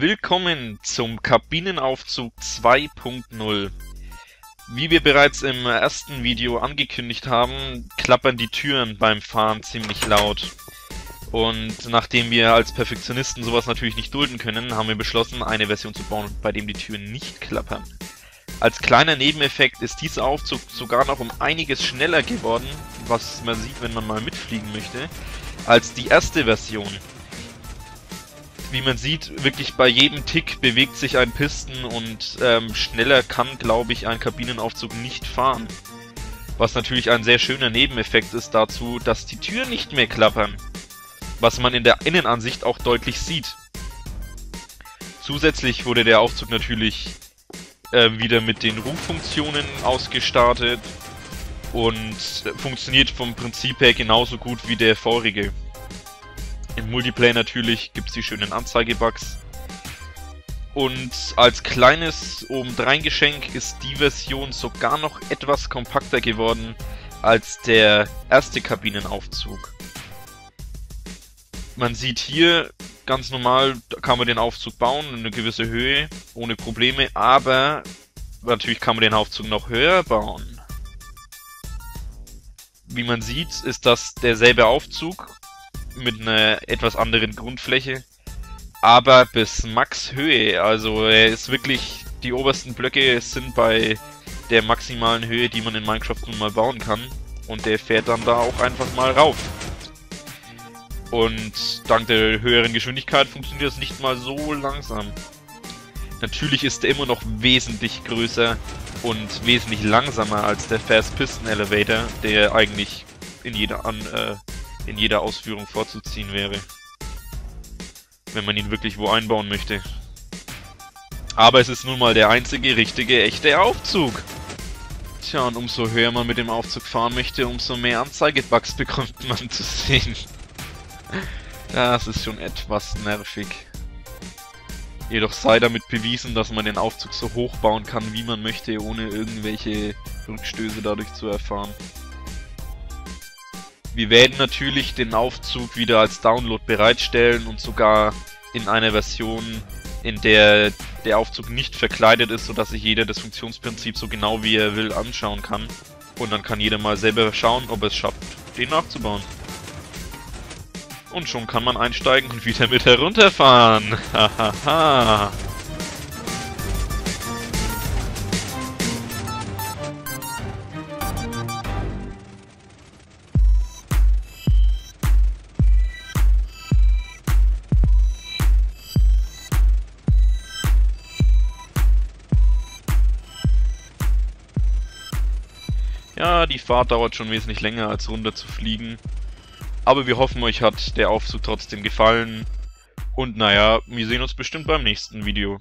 Willkommen zum Kabinenaufzug 2.0. Wie wir bereits im ersten Video angekündigt haben, klappern die Türen beim Fahren ziemlich laut. Und nachdem wir als Perfektionisten sowas natürlich nicht dulden können, haben wir beschlossen, eine Version zu bauen, bei dem die Türen nicht klappern. Als kleiner Nebeneffekt ist dieser Aufzug sogar noch um einiges schneller geworden, was man sieht, wenn man mal mitfliegen möchte, als die erste Version. Wie man sieht, wirklich bei jedem Tick bewegt sich ein Pisten und schneller kann, glaube ich, ein Kabinenaufzug nicht fahren. Was natürlich ein sehr schöner Nebeneffekt ist dazu, dass die Türen nicht mehr klappern. Was man in der Innenansicht auch deutlich sieht. Zusätzlich wurde der Aufzug natürlich wieder mit den Ruffunktionen ausgestattet und funktioniert vom Prinzip her genauso gut wie der vorige. Im Multiplayer natürlich gibt es die schönen Anzeigebugs. Und als kleines Obendreingeschenk ist die Version sogar noch etwas kompakter geworden als der erste Kabinenaufzug. Man sieht hier ganz normal, da kann man den Aufzug bauen, in eine gewisse Höhe, ohne Probleme, aber natürlich kann man den Aufzug noch höher bauen. Wie man sieht, ist das derselbe Aufzug mit einer etwas anderen Grundfläche, aber bis Max Höhe, also er ist wirklich, die obersten Blöcke sind bei der maximalen Höhe, die man in Minecraft nun mal bauen kann, und der fährt dann da auch einfach mal rauf. Und dank der höheren Geschwindigkeit funktioniert das nicht mal so langsam. Natürlich ist er immer noch wesentlich größer und wesentlich langsamer als der Fast Piston Elevator, der eigentlich in jeder Ausführung vorzuziehen wäre, wenn man ihn wirklich wo einbauen möchte. Aber es ist nun mal der einzige richtige, echte Aufzug. Tja, und umso höher man mit dem Aufzug fahren möchte, umso mehr Anzeigebugs bekommt man zu sehen. Das ist schon etwas nervig. Jedoch sei damit bewiesen, dass man den Aufzug so hoch bauen kann, wie man möchte, ohne irgendwelche Rückstöße dadurch zu erfahren. Wir werden natürlich den Aufzug wieder als Download bereitstellen und sogar in einer Version, in der der Aufzug nicht verkleidet ist, sodass sich jeder das Funktionsprinzip so genau wie er will anschauen kann. Und dann kann jeder mal selber schauen, ob er es schafft, den nachzubauen. Und schon kann man einsteigen und wieder mit herunterfahren. Hahaha. Ja, die Fahrt dauert schon wesentlich länger als runter zu fliegen. Aber wir hoffen, euch hat der Aufzug trotzdem gefallen. Und naja, wir sehen uns bestimmt beim nächsten Video.